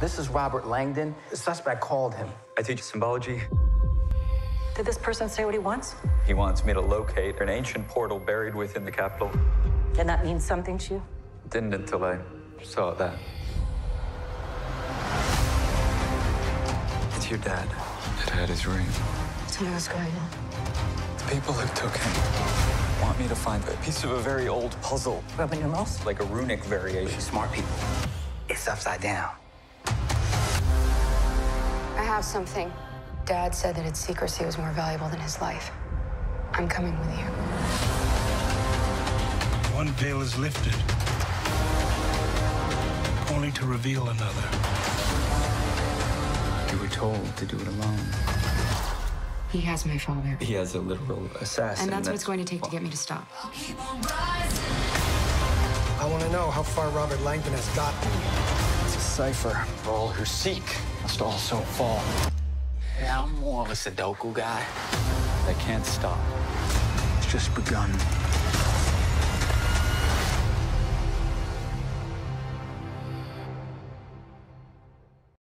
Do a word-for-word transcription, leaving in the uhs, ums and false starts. This is Robert Langdon. The suspect called him. I teach symbology. Did this person say what he wants? He wants me to locate an ancient portal buried within the Capitol. Did that mean something to you? Didn't until I saw that. It's your dad. It had his ring. Thomas Grider. The people who took him want me to find a piece of a very old puzzle. Roman numerals? Like a runic variation. Smart people. It's upside down. I have something. Dad said that its secrecy was more valuable than his life. I'm coming with you. One veil is lifted, only to reveal another. You were told to do it alone. He has my father. He has a literal assassin. And that's, that's what it's going to take to get me to stop. I'll keep on rising. I want to know how far Robert Langdon has gotten. It's a cipher. For all who seek must also fall. Yeah, I'm more of a Sudoku guy. They can't stop. It's just begun.